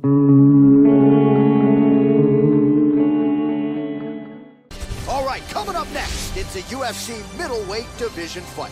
All right, coming up next, it's a UFC middleweight division fight.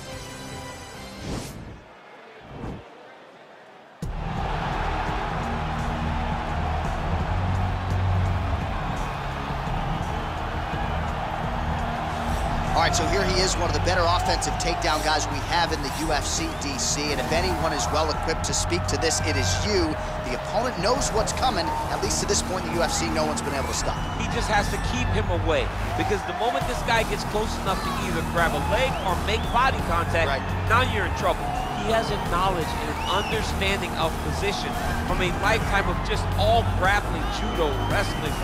All right, so here he is, one of the better offensive takedown guys we have in the UFC, DC. And if anyone is well-equipped to speak to this, it is you. The opponent knows what's coming. At least to this point in the UFC, no one's been able to stop him. He just has to keep him away, because the moment this guy gets close enough to either grab a leg or make body contact, right, now you're in trouble. He has a knowledge and an understanding of position from a lifetime of just all grappling, judo, wrestling,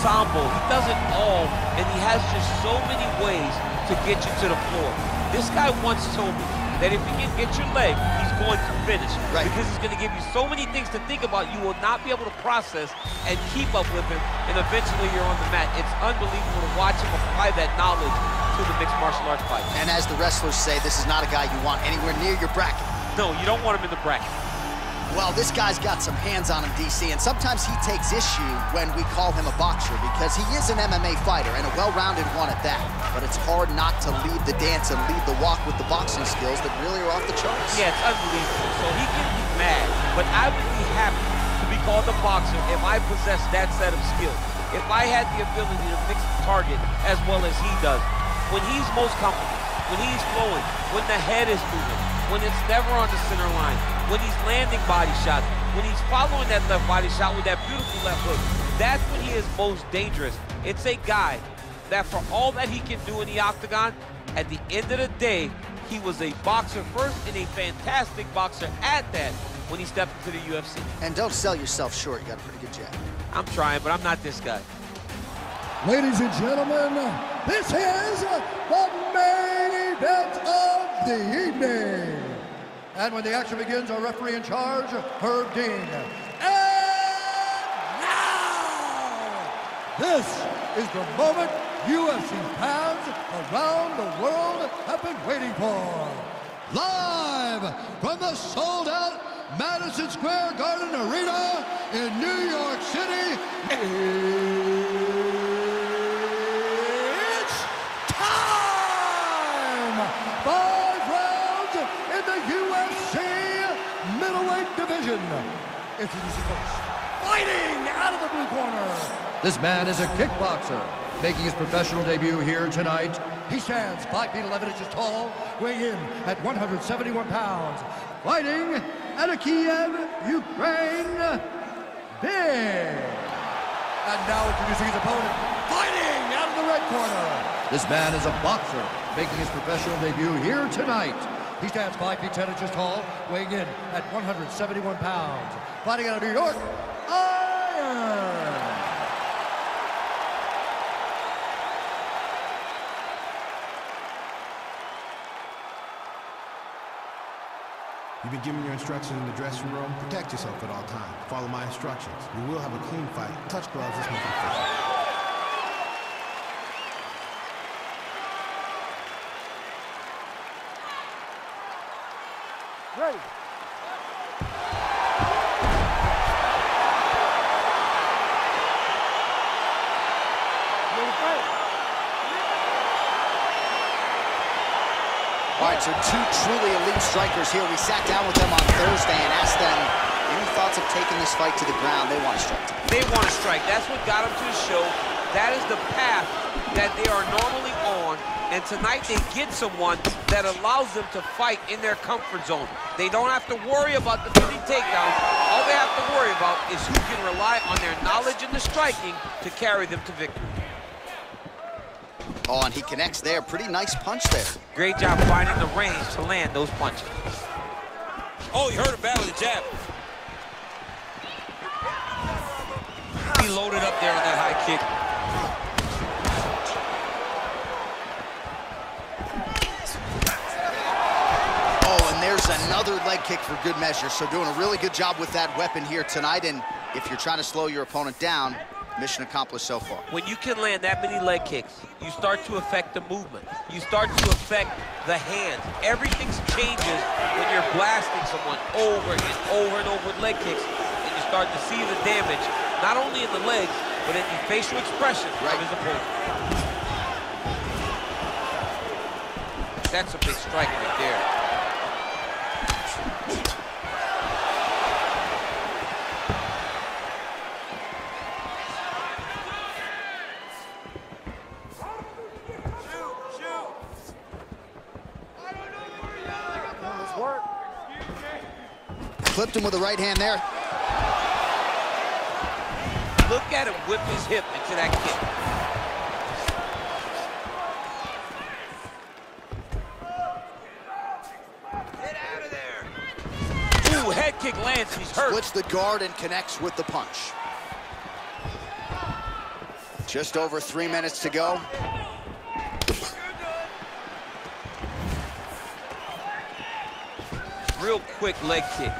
sambo. He does it all, and he has just so many ways to get you to the floor. This guy once told me that if he can get your leg, he's going to finish, right, because he's going to give you so many things to think about you will not be able to process and keep up with him, and eventually you're on the mat. It's unbelievable to watch him apply that knowledge to the mixed martial arts fight. And as the wrestlers say, this is not a guy you want anywhere near your bracket. No, you don't want him in the bracket. Well, this guy's got some hands on him, DC, and sometimes he takes issue when we call him a boxer, because he is an MMA fighter and a well-rounded one at that. But it's hard not to leave the dance and leave the walk with the boxing skills that really are off the charts. Yeah, it's unbelievable. So he can be mad, but I would be happy to be called a boxer if I possessed that set of skills. If I had the ability to mix the target as well as he does. When he's most comfortable, when he's flowing, when the head is moving, when it's never on the center line, when he's landing body shots, when he's following that left body shot with that beautiful left hook, that's when he is most dangerous. It's a guy that, for all that he can do in the octagon, at the end of the day, he was a boxer first and a fantastic boxer at that when he stepped into the UFC. And don't sell yourself short. You got a pretty good jab. I'm trying, but I'm not this guy. Ladies and gentlemen, this is the main event of the evening. And when the action begins, our referee in charge, Herb Dean. And now, this is the moment UFC fans around the world have been waiting for. Live from the sold-out Madison Square Garden Arena in New York City, it's time for division. Introducing first, fighting out of the blue corner. This man is a kickboxer, making his professional debut here tonight. He stands 5 feet 11 inches tall, weighing in at 171 pounds. Fighting out of Kiev, Ukraine, Big. And now introducing his opponent, fighting out of the red corner. This man is a boxer, making his professional debut here tonight. He stands 5 feet 10 inches tall, weighing in at 171 pounds. Fighting out of New York, Iron. You've been given your instructions in the dressing room. Protect yourself at all times. Follow my instructions. You will have a clean fight. Touch gloves is making a fight. Ready. All right, so two truly elite strikers here. We sat down with them on Thursday and asked them, any thoughts of taking this fight to the ground? They want to strike. They want to strike. That's what got them to the show. That is the path that they are normally on. And tonight they get someone that allows them to fight in their comfort zone. They don't have to worry about the many takedowns. All they have to worry about is who can rely on their knowledge in the striking to carry them to victory. Oh, and he connects there. Pretty nice punch there. Great job finding the range to land those punches. Oh, you heard about the jab. He loaded up there on that high kick. Another leg kick for good measure. So doing a really good job with that weapon here tonight. And if you're trying to slow your opponent down, mission accomplished so far. When you can land that many leg kicks, you start to affect the movement. You start to affect the hands. Everything changes when you're blasting someone over and over with leg kicks. And you start to see the damage, not only in the legs, but in the facial expression of his opponent. That's a big strike right there. Clipped him with the right hand there. Look at him whip his hip into that kick. Get out of there. Ooh, head kick lands, he's hurt. Splits the guard and connects with the punch. Just over 3 minutes to go. Real quick leg kick.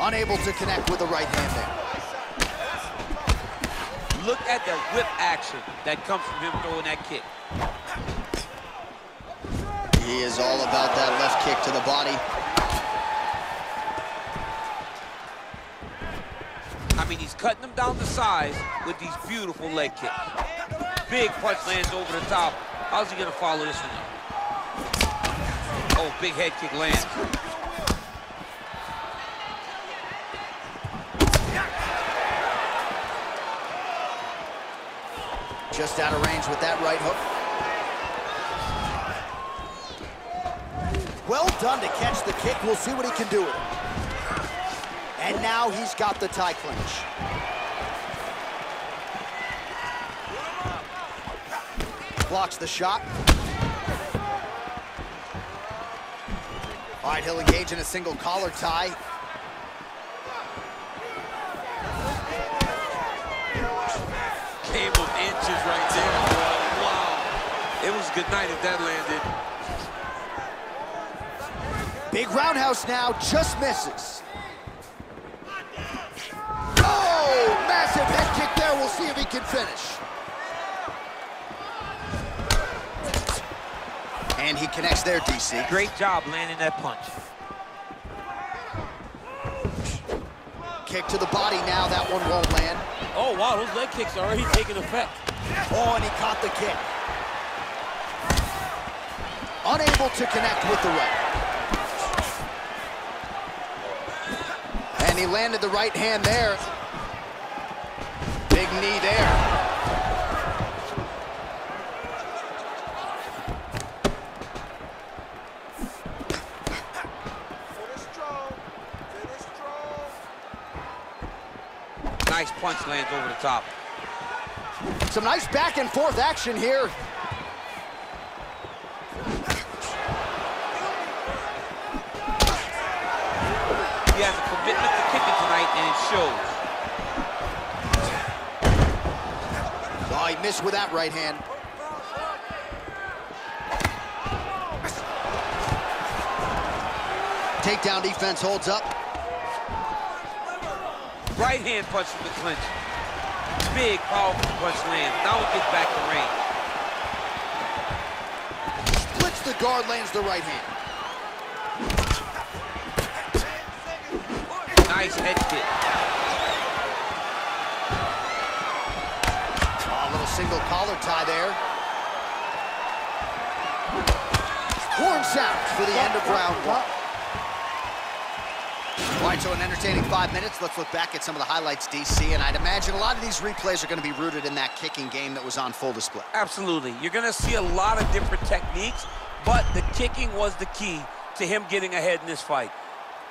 Unable to connect with the right hand there. Look at the whip action that comes from him throwing that kick. He is all about that left kick to the body. I mean, he's cutting him down to size with these beautiful leg kicks. Big punch lands over the top. How's he gonna follow this one up? Oh, big head kick lands. Just out of range with that right hook. Well done to catch the kick. We'll see what he can do with it. And now he's got the tie clinch. Blocks the shot. All right, he'll engage in a single collar tie. Came with inches right there. Wow. It was a good night if that landed. Big roundhouse now, just misses. Oh, massive head kick there. We'll see if he can finish. And he connects there, DC. Great job landing that punch. Kick to the body now, that one won't land. Oh wow, those leg kicks are already taking effect. Oh, and he caught the kick. Unable to connect with the right. And he landed the right hand there. Big knee there. Nice punch lands over the top. Some nice back and forth action here. He has a commitment to kicking tonight, and it shows. Oh, he missed with that right hand. Takedown defense holds up. Right hand punch from the clinch. Big, powerful punch lands. Now it gets back to range. Splits the guard, lands the right hand. Nice head kick. Oh, a little single collar tie there. Horn sounds for the end of round one. All right, so an entertaining 5 minutes. Let's look back at some of the highlights, DC, and I'd imagine a lot of these replays are going to be rooted in that kicking game that was on full display. Absolutely. You're going to see a lot of different techniques, but the kicking was the key to him getting ahead in this fight.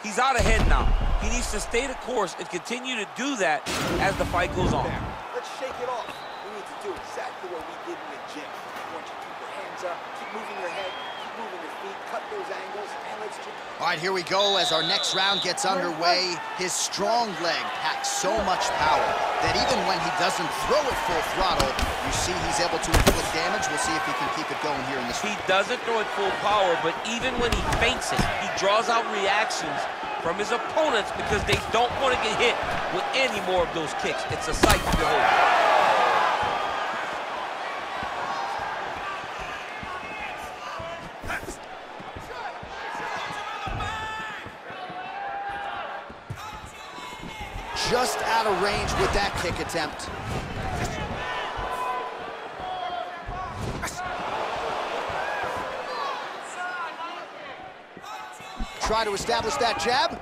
He's out ahead now. He needs to stay the course and continue to do that as the fight goes on. Let's shake it off. We need to do exactly what we did in the gym. I want you to keep your hands up, keep moving your head, keep moving your feet, cut those angles, and let's just... All right, here we go as our next round gets underway. His strong leg packs so much power that even when he doesn't throw it full throttle, you see he's able to inflict damage. We'll see if he can keep it going here in this round. He doesn't throw it full power, but even when he faints it, he draws out reactions from his opponents because they don't want to get hit with any more of those kicks. It's a sight to behold. just out of range with that kick attempt. Try to establish that jab.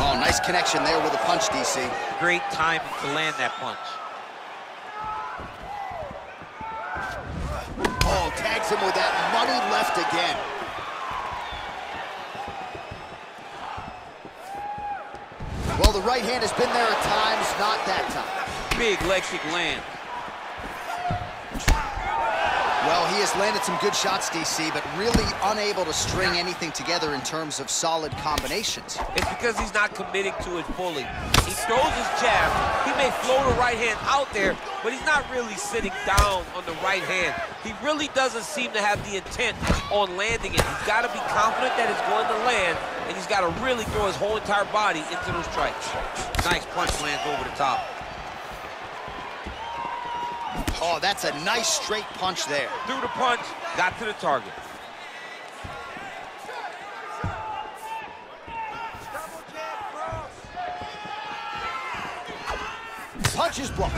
Oh, nice connection there with a punch, DC. Great time to land that punch. Oh, tags him with that money left again. Well, the right hand has been there at times, not that time. Big leg kick land. Well, he has landed some good shots, DC, but really unable to string anything together in terms of solid combinations. It's because he's not committing to it fully. He throws his jab. He may float a right hand out there, but he's not really sitting down on the right hand. He really doesn't seem to have the intent on landing it. He's got to be confident that it's going to land, and he's got to really throw his whole entire body into those strikes. Nice punch lands over the top. Oh, that's a nice straight punch there. Threw the punch, got to the target. Punch is blocked.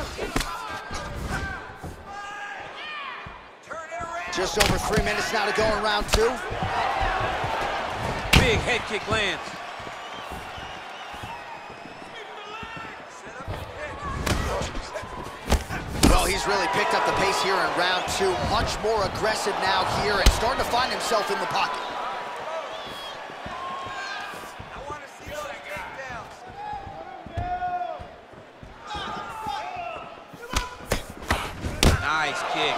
Just over 3 minutes now to go in round two. Big head kick lands. He's really picked up the pace here in round two. Much more aggressive now here and starting to find himself in the pocket. I want to see those takedowns. Nice kick.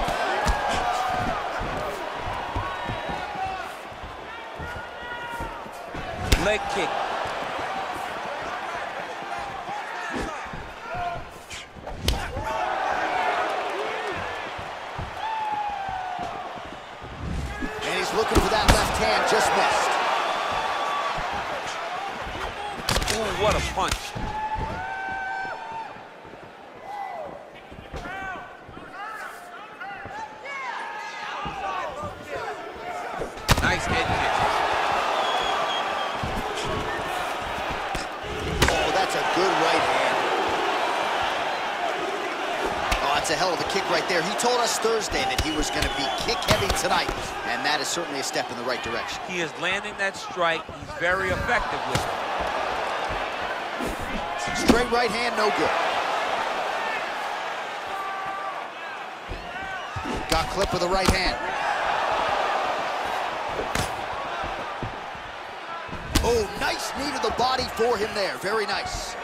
Leg kick. Looking for that left hand, just missed. Ooh, what a punch. Nice head kick. Oh, that's a good right hand. Oh, that's a hell of a kick right there. He told us Thursday that he was going to be kick heavy tonight. And that is certainly a step in the right direction. He is landing that strike. He's very effective with it. Straight right hand, no good. Got clipped with the right hand. Oh, nice knee to the body for him there. Very nice.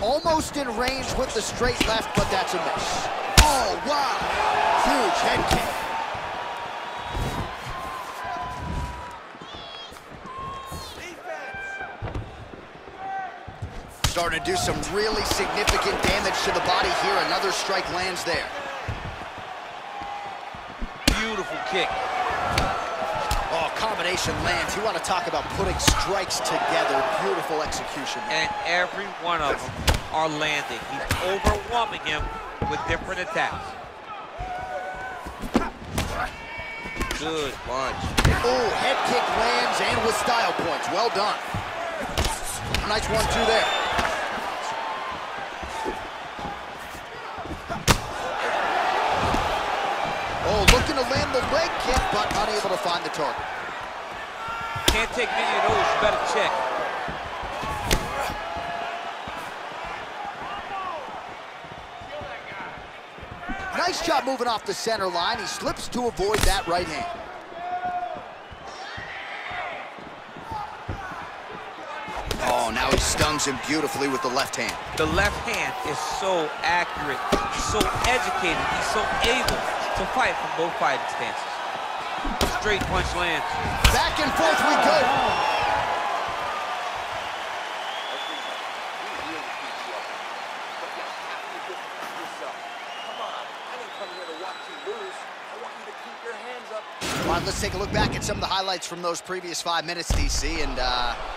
Almost in range with the straight left, but that's a miss. Oh, wow! Huge head kick. Defense. Starting to do some really significant damage to the body here. Another strike lands there. Beautiful kick. Oh, combination lands. You want to talk about putting strikes together. Beautiful execution. And every one of them are landing. He's overwhelming him with different attacks. Good punch. Oh, head kick lands and with style points. Well done. Nice 1-2 there. Oh, looking to land the leg kick, but unable to find the target. Can't take many of those. You better check. Nice job moving off the center line. He slips to avoid that right hand. Oh, now he stuns him beautifully with the left hand. The left hand is so accurate, so educated, he's so able to fight from both fighting stances. Straight punch lands. Back and forth we go. All right, let's take a look back at some of the highlights from those previous 5 minutes, DC, and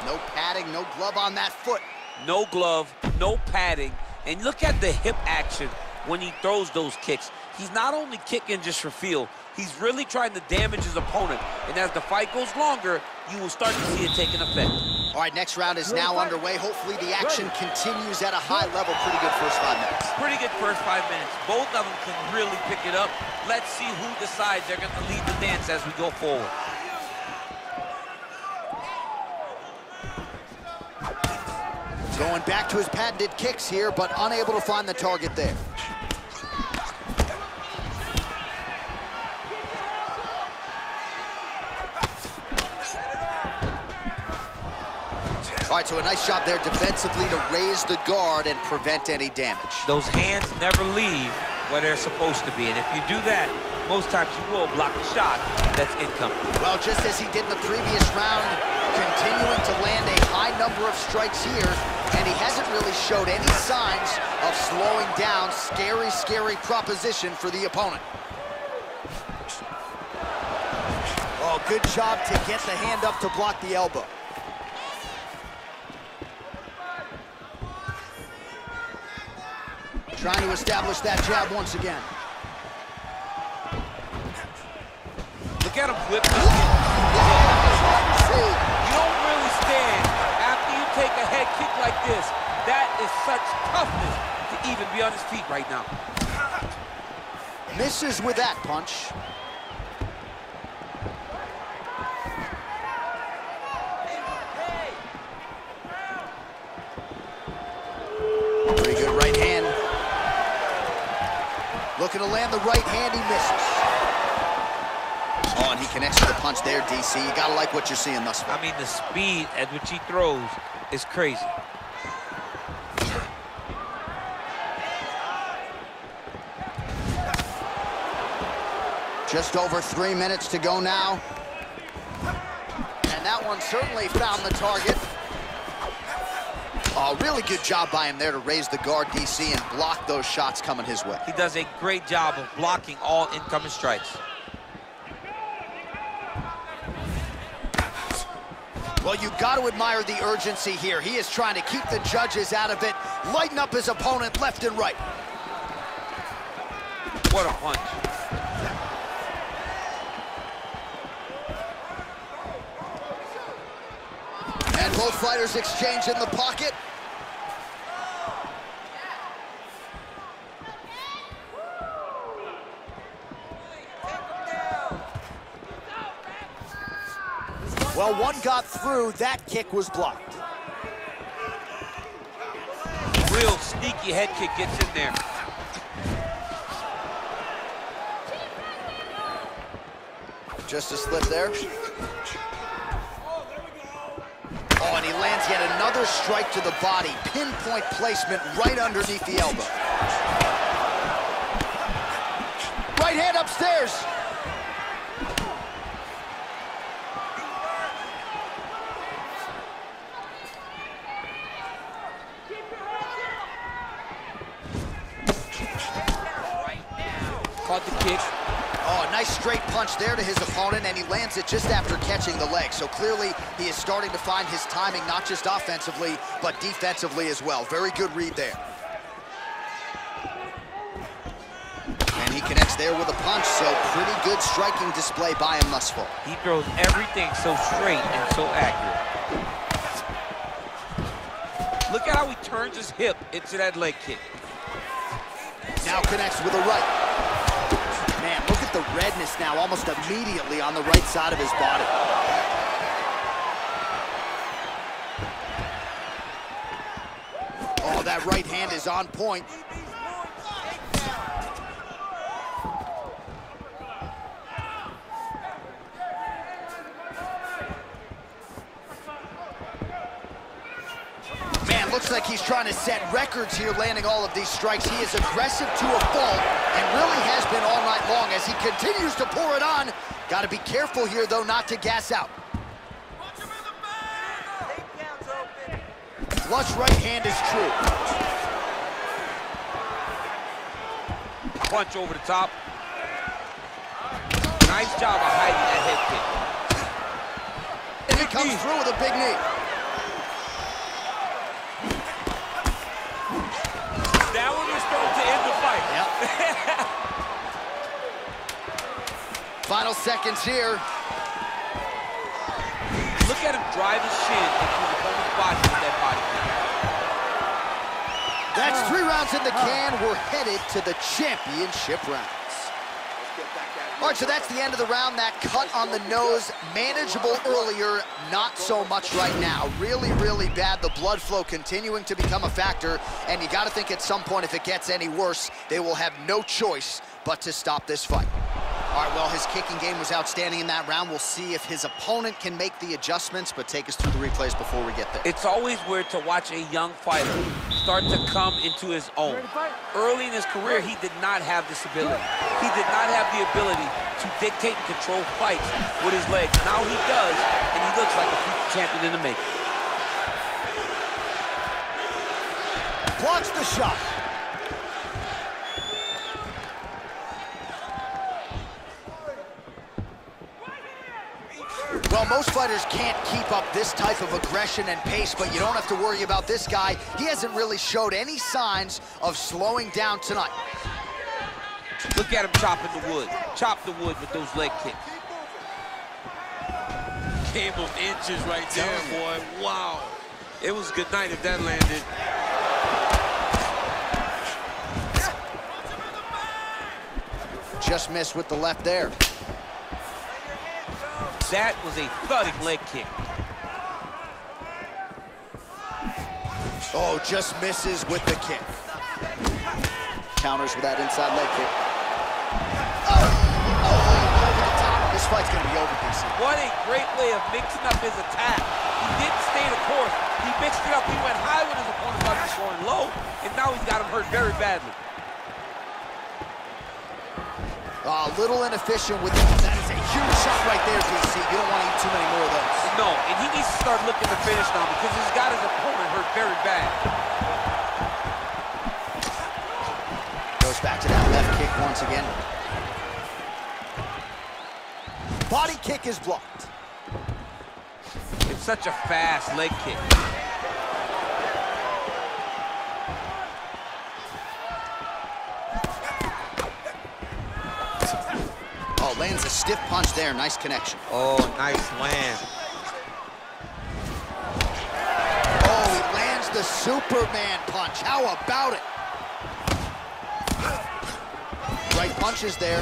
no padding, no glove on that foot. No glove, no padding, and look at the hip action when he throws those kicks. He's not only kicking just for feel, He's really trying to damage his opponent. And as the fight goes longer, you will start to see it taking effect. All right, next round is now underway. Hopefully the action continues at a high level. Pretty good first 5 minutes. Pretty good first 5 minutes. Both of them can really pick it up. Let's see who decides they're going to lead the dance as we go forward. Going back to his patented kicks here, but unable to find the target there. All right, so a nice job there defensively to raise the guard and prevent any damage. Those hands never leave where they're supposed to be, and if you do that, most times you will block the shot that's incoming. Well, just as he did in the previous round, continuing to land a high number of strikes here, and he hasn't really showed any signs of slowing down. Scary, scary proposition for the opponent. Oh, good job to get the hand up to block the elbow. Trying to establish that jab once again. Look at him whip. You don't really stand after you take a head kick like this. That is such toughness to even be on his feet right now. Misses with that punch. Looking to land the right hand, he misses. Oh, and he connects to the punch there, DC. You gotta like what you're seeing thus far. I mean, the speed at which he throws is crazy. Just over 3 minutes to go now. And that one certainly found the target. Oh, really good job by him there to raise the guard, DC, and block those shots coming his way. He does a great job of blocking all incoming strikes. Well, you've got to admire the urgency here. He is trying to keep the judges out of it, lighten up his opponent left and right. What a punch. Both fighters exchange in the pocket. Well, one got through, that kick was blocked. Real sneaky head kick gets in there. Just a slip there. Oh, and he lands yet another strike to the body. Pinpoint placement right underneath the elbow. Right hand upstairs. Caught the kick. Oh, a nice straight punch there to his opponent, and he lands it just after catching the leg. So clearly, he is starting to find his timing, not just offensively, but defensively as well. Very good read there. And he connects there with a punch, so pretty good striking display by him thus far. He throws everything so straight and so accurate. Look at how he turns his hip into that leg kick. Now connects with a right. Man, look at the redness now, almost immediately on the right side of his body. Oh, that right hand is on point. Man, looks like he's trying to set records here, landing all of these strikes. He is aggressive to a fault. And really has been all night long as he continues to pour it on. Got to be careful here, though, not to gas out. Flush right hand is true. Punch over the top. Nice job of hiding that head kick. And he comes through with a big knee. That one was thrown to end the fight. Yep. Final seconds here. Look at him drive his shin into the opponent's body with that body. That's 3 rounds in the can. We're headed to the championship rounds. All right, so that's the end of the round. That cut on the nose, manageable earlier, not so much right now. Really, really bad. The blood flow continuing to become a factor, and you got to think at some point if it gets any worse, they will have no choice but to stop this fight. All right, well, his kicking game was outstanding in that round. We'll see if his opponent can make the adjustments, but take us through the replays before we get there. It's always weird to watch a young fighter start to come into his own. Early in his career, he did not have this ability. He did not have the ability to dictate and control fights with his legs. Now he does, and he looks like a future champion in the making. Blocks the shot. Well, most fighters can't keep up this type of aggression and pace, but you don't have to worry about this guy. He hasn't really showed any signs of slowing down tonight. Look at him chopping the wood. Chop the wood with those leg kicks. Game of inches right there, boy. Wow. It was a good night if that landed. Just missed with the left there. That was a thudding leg kick. Oh, just misses with the kick. Counters with that inside leg kick. Oh, over the top. This fight's gonna be over, DC. What a great way of mixing up his attack. He didn't stay the course. He mixed it up. He went high when his opponent thought he was going low, and now he's got him hurt very badly. A little inefficient with that. That is a huge shot right there, DC. You don't want to eat too many more of those. No, and he needs to start looking to finish now because he's got his opponent hurt very bad. Goes back to that left kick once again. Body kick is blocked. It's such a fast leg kick. Lands a stiff punch there, nice connection. Oh, nice land. Oh, he lands the Superman punch, how about it? Right punch is there.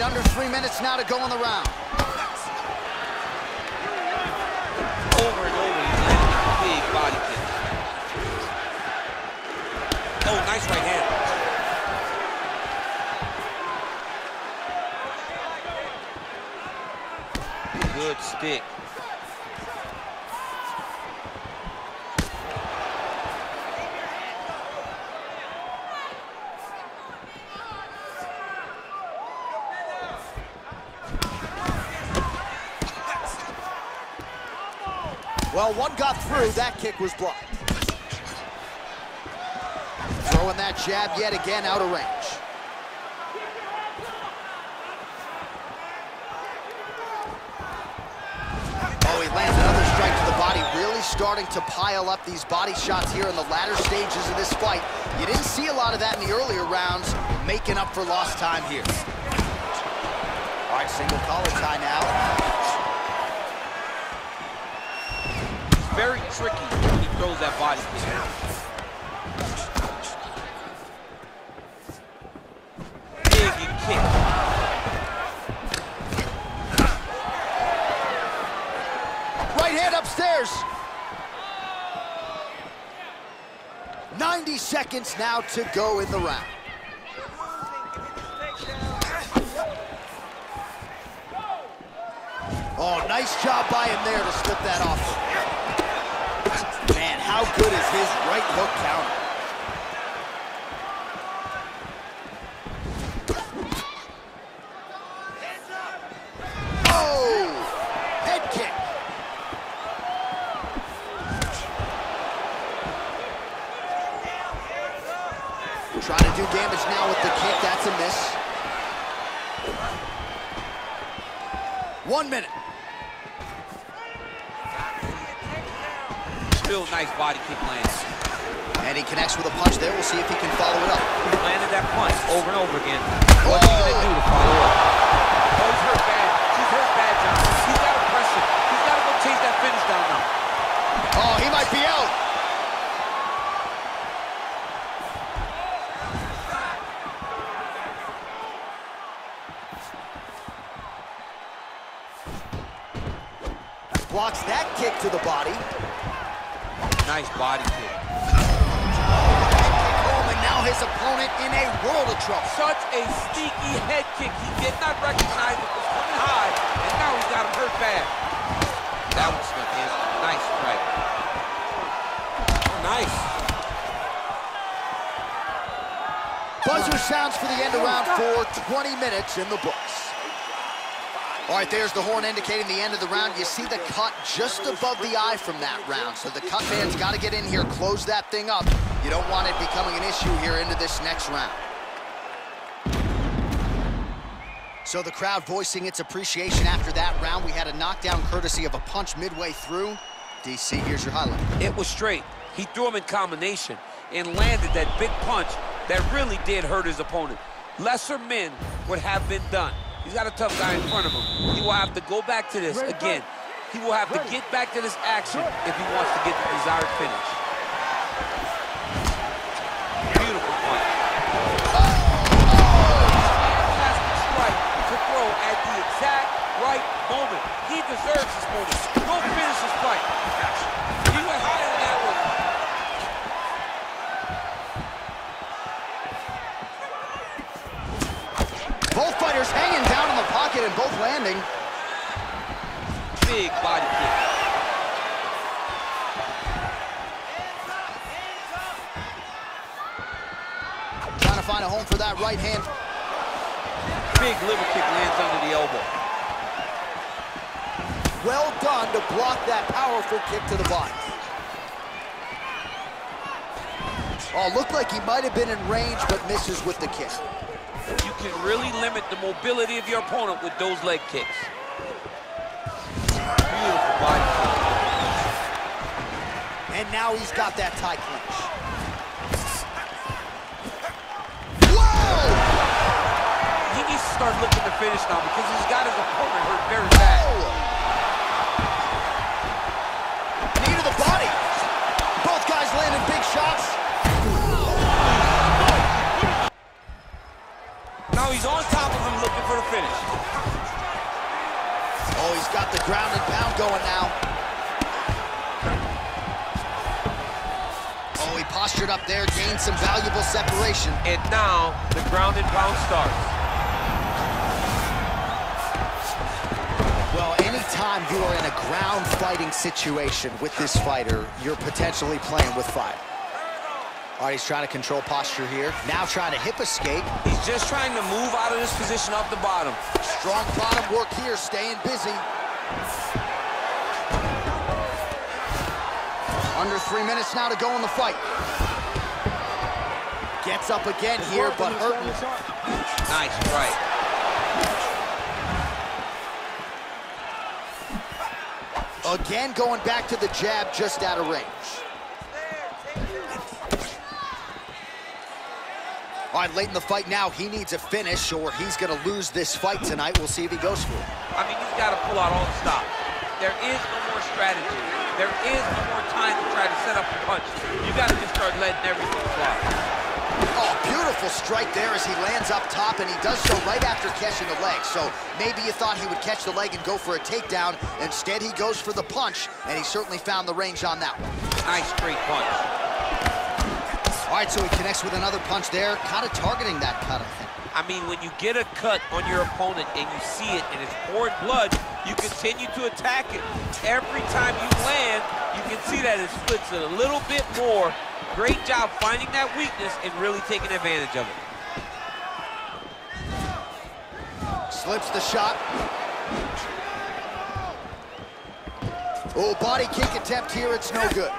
Under 3 minutes now to go in the round. Over and over, he landed a big body kick. Oh, nice right hand. Good stick. Well, one got through. That kick was blocked. Throwing that jab yet again out of range. Starting to pile up these body shots here in the latter stages of this fight. You didn't see a lot of that in the earlier rounds, making up for lost time here. All right, single collar tie now. It's very tricky when he throws that body kick. Big and kick. Right hand upstairs. 90 seconds now to go in the round. Oh, nice job by him there to slip that off. Man, how good is his right hook counter? Trying to do damage now with the kick. That's a miss. 1 minute. Still nice body kick lands. And he connects with a punch there. We'll see if he can follow it up. He landed that punch over and over again. What's he going to do to follow up? Oh, he's hurt bad. He's hurt bad, John. He's got to press him. He's got to go chase that finish down now. Oh, he might be out. Blocks that kick to the body. Nice body kick. Home, and now his opponent in a world of trouble. Such a sneaky head kick. He did not recognize it was coming high, and now he's got him hurt bad. That was a nice strike. Oh, nice. Buzzer sounds for the end of round 4, 20 minutes in the books. All right, there's the horn indicating the end of the round. You see the cut just above the eye from that round. So the cut man's got to get in here, close that thing up. You don't want it becoming an issue here into this next round. So the crowd voicing its appreciation after that round. We had a knockdown courtesy of a punch midway through. DC, here's your highlight. It was straight. He threw him in combination and landed that big punch that really did hurt his opponent. Lesser men would have been done. He's got a tough guy in front of him. He will have to go back to this again. He will have to get back to this action if he wants to get the desired finish. Beautiful punch. Fantastic strike to throw at the exact right moment. He deserves this moment. Go finish this fight. He went higher than that one. Both fighters hanging down in the pocket and both landing. Big body kick. Trying to find a home for that right hand. Big liver kick lands under the elbow. Well done to block that powerful kick to the body. Oh, looked like he might have been in range, but misses with the kick. You can really limit the mobility of your opponent with those leg kicks. Beautiful body kick. And now he's got that tie clinch. Whoa! He needs to start looking to finish now because he's got his opponent hurt very bad. Knee to the body. Both guys landing big shots. He's on top of him looking for the finish. Oh, he's got the ground and pound going now. Oh, he postured up there, gained some valuable separation. And now the ground and pound starts. Well, anytime you are in a ground fighting situation with this fighter, you're potentially playing with fire. All right, he's trying to control posture here. Now trying to hip escape. He's just trying to move out of this position off the bottom. Strong bottom work here, staying busy. Under 3 minutes now to go in the fight. Gets up again here, but hurting. Nice right. Again, going back to the jab, just out of range. All right, late in the fight now, he needs a finish or he's going to lose this fight tonight. We'll see if he goes for it. I mean, he's got to pull out all the stops. There is no more strategy. There is no more time to try to set up the punch. You got to just start letting everything fly. Oh, beautiful strike there as he lands up top, and he does so right after catching the leg. So maybe you thought he would catch the leg and go for a takedown. Instead, he goes for the punch, and he certainly found the range on that one. Nice straight punch. All right, so he connects with another punch there, kind of targeting that cut, I think. I mean, when you get a cut on your opponent and you see it and it's pouring blood, you continue to attack it. Every time you land, you can see that it splits it a little bit more. Great job finding that weakness and really taking advantage of it. Slips the shot. Oh, body kick attempt here, it's no good.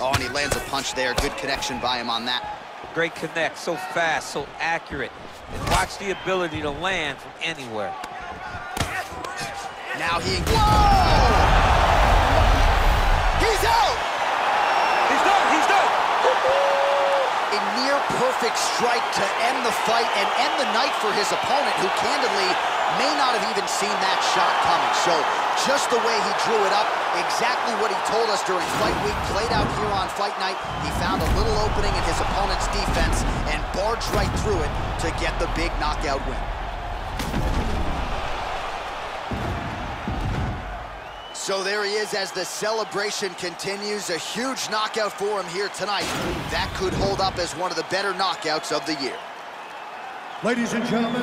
Oh, and he lands a punch there. Good connection by him on that. Great connect, so fast, so accurate. And watch the ability to land from anywhere. Now he... Whoa! He's out! He's done, he's done! A near-perfect strike to end the fight and end the night for his opponent, who candidly may not have even seen that shot coming. So just the way he drew it up, exactly what he told us during fight week, played out here on fight night. He found a little opening in his opponent's defense and barged right through it to get the big knockout win. So there he is as the celebration continues. A huge knockout for him here tonight. That could hold up as one of the better knockouts of the year. Ladies and gentlemen,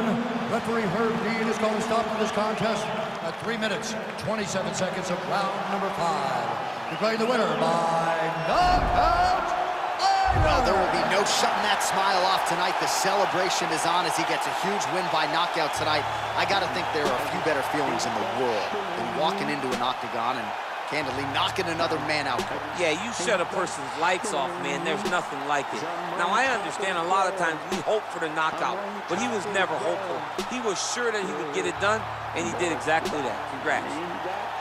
referee Herb Dean is going to stop this contest at 3 minutes, 27 seconds of round number 5. Declaring the winner by knockout. Well, there will be no shutting that smile off tonight. The celebration is on as he gets a huge win by knockout tonight. I got to think there are a few better feelings in the world than walking into an octagon and candidly knocking another man out. Yeah, you shut a person's lights off, man. There's nothing like it. Now, I understand a lot of times we hope for the knockout, but he was never hopeful. He was sure that he would get it done, and he did exactly that. Congrats.